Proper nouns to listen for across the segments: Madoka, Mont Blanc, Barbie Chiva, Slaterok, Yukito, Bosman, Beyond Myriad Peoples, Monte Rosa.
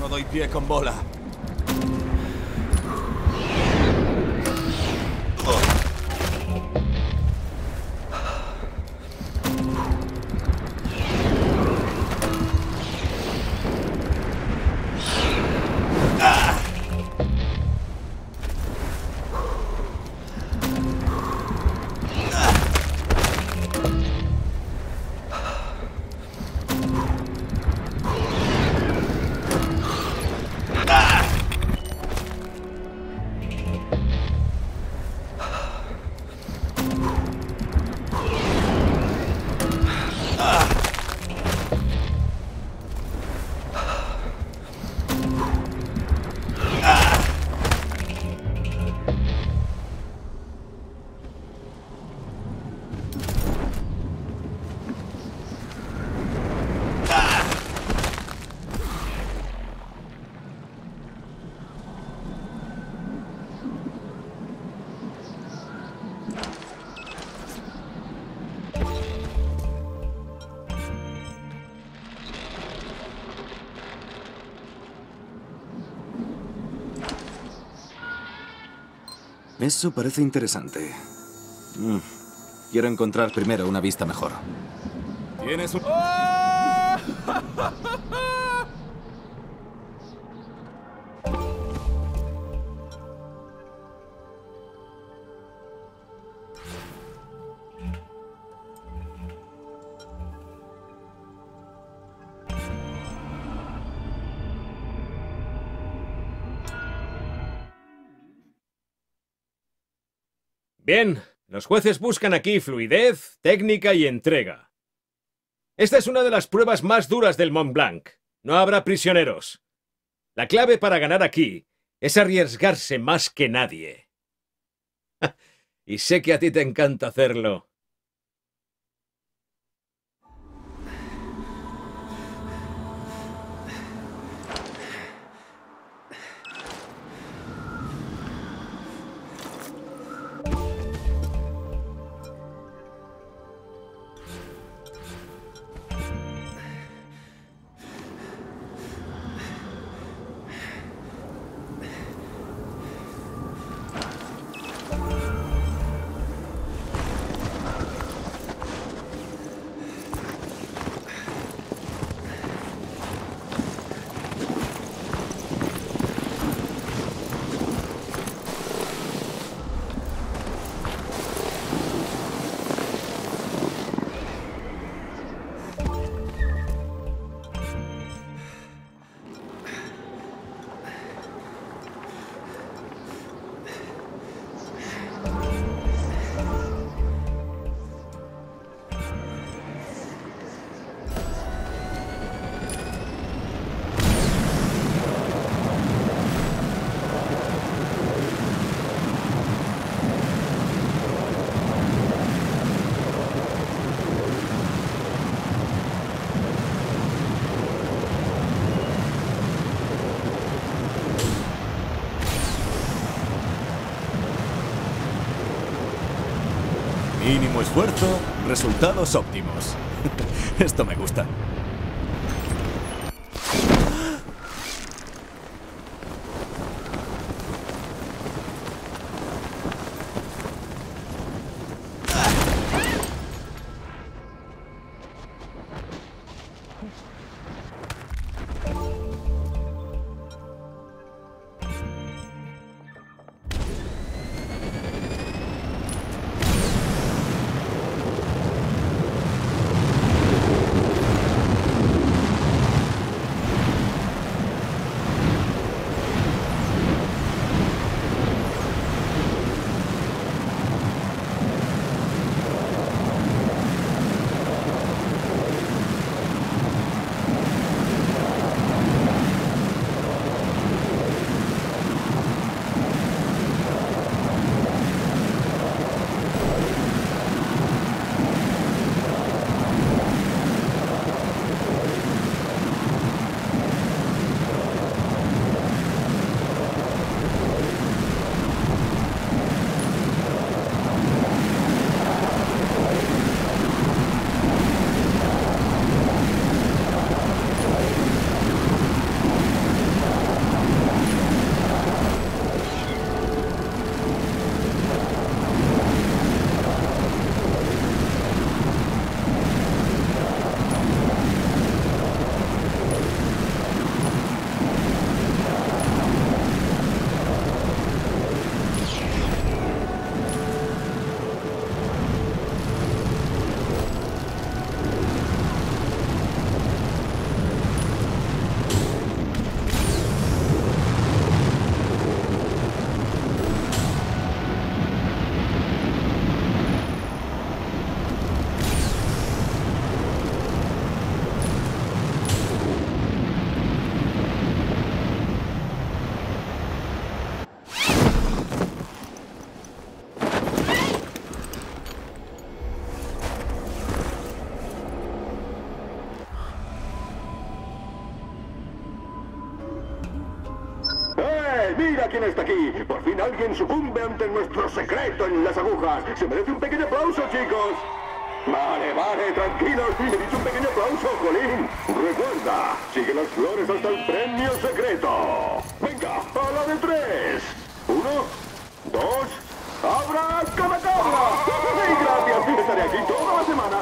No doy pie con bola. Eso parece interesante. Quiero encontrar primero una vista mejor. Tienes un... ¡Oh! Bien, los jueces buscan aquí fluidez, técnica y entrega. Esta es una de las pruebas más duras del Mont Blanc. No habrá prisioneros. La clave para ganar aquí es arriesgarse más que nadie. Y sé que a ti te encanta hacerlo. Mínimo esfuerzo, resultados óptimos. Esto me gusta. ¡Mira quién está aquí! ¡Por fin alguien sucumbe ante nuestro secreto en las agujas! ¡Se merece un pequeño aplauso, chicos! Vale, vale, tranquilos, he dicho un pequeño aplauso, Colín. Recuerda, sigue las flores hasta el premio secreto. ¡Venga, a la de tres! ¡Uno, dos, abra, cabacabra! ¡Sí, gracias! Estaré aquí toda la semana.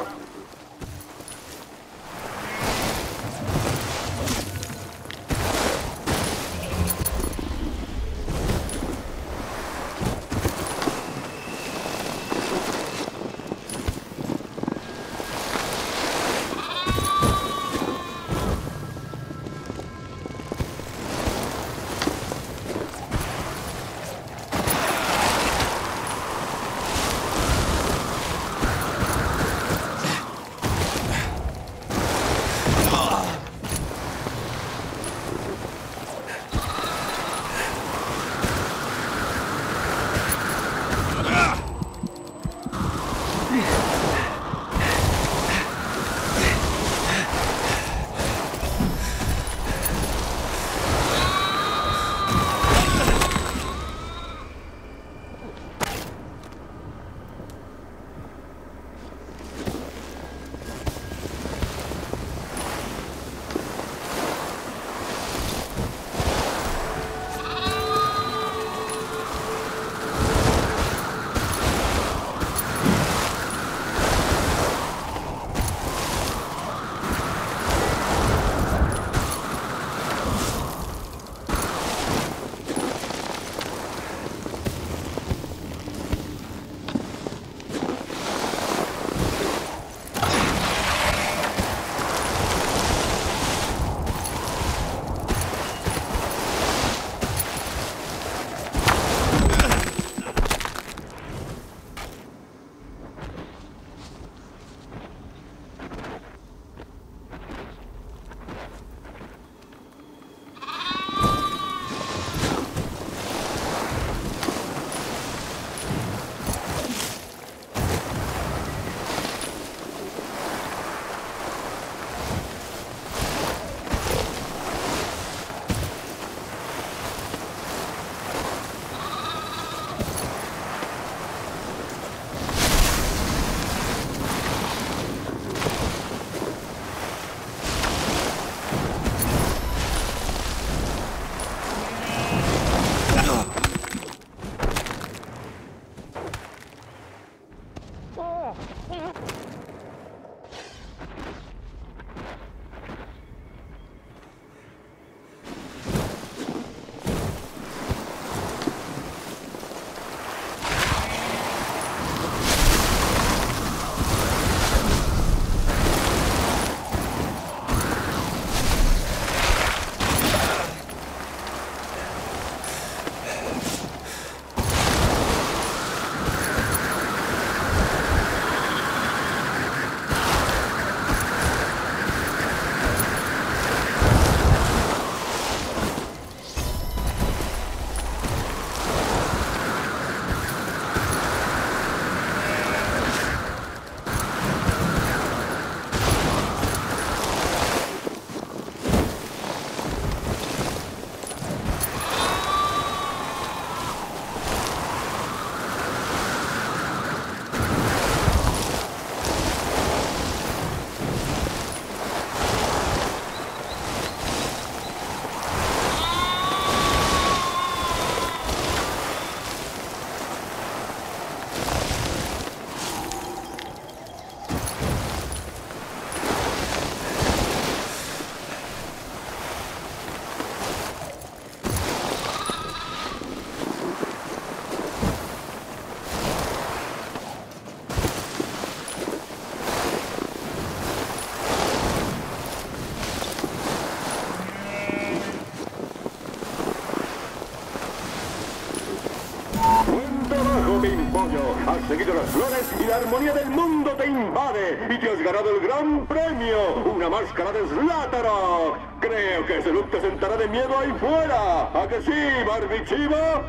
rollo. Has seguido las flores y la armonía del mundo te invade. Y te has ganado el gran premio, una máscara de Slaterok. Creo que ese look te sentará de miedo ahí fuera. ¿A que sí, Barbie Chiva?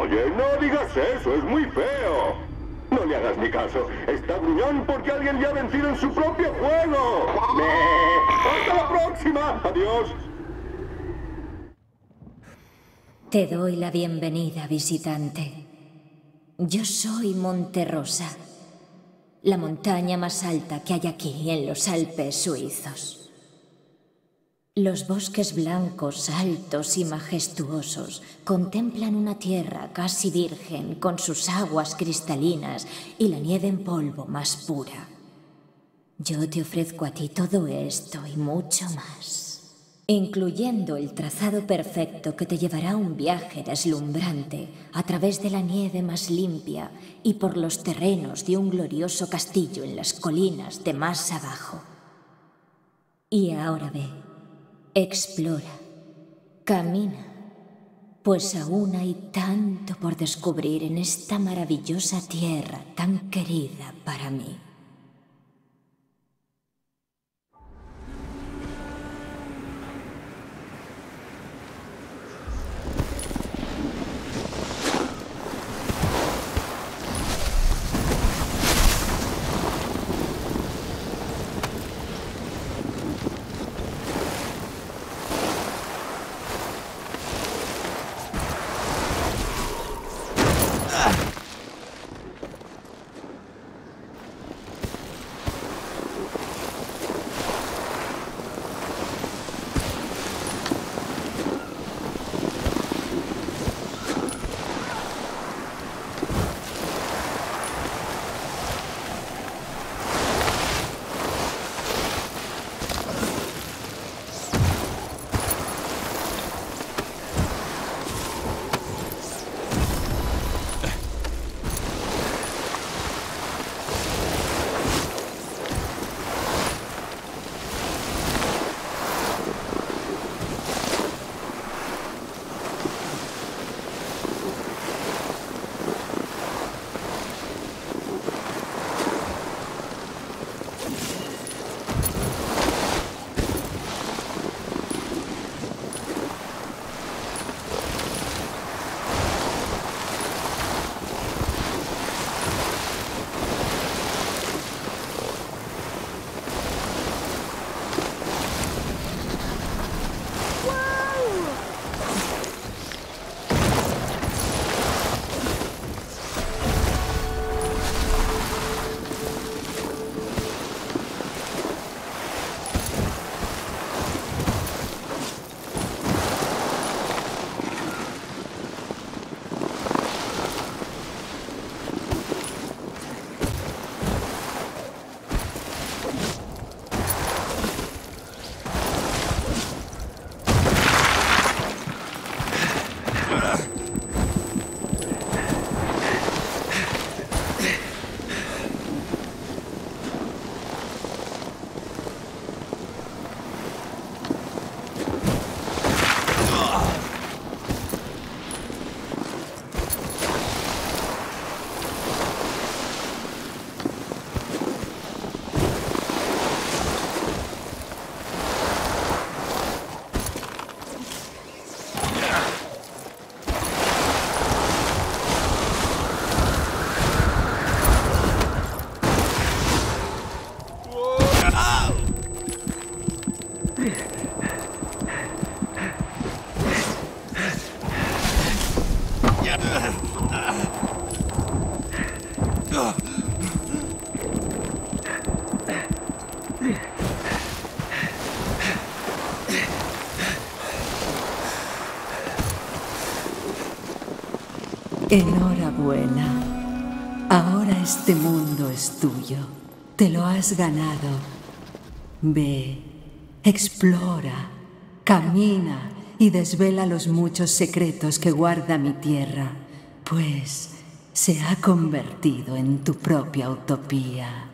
Oye, no digas eso, es muy feo. No le hagas ni caso. Está gruñón porque alguien le ha vencido en su propio juego. ¡Hasta la próxima! ¡Adiós! Te doy la bienvenida, visitante. Yo soy Monte Rosa, la montaña más alta que hay aquí en los Alpes suizos. Los bosques blancos, altos y majestuosos contemplan una tierra casi virgen con sus aguas cristalinas y la nieve en polvo más pura. Yo te ofrezco a ti todo esto y mucho más, incluyendo el trazado perfecto que te llevará a un viaje deslumbrante a través de la nieve más limpia y por los terrenos de un glorioso castillo en las colinas de más abajo. Y ahora ve, explora, camina, pues aún hay tanto por descubrir en esta maravillosa tierra tan querida para mí. Enhorabuena. Ahora este mundo es tuyo. Te lo has ganado. Ve, explora, camina y desvela los muchos secretos que guarda mi tierra, pues se ha convertido en tu propia utopía.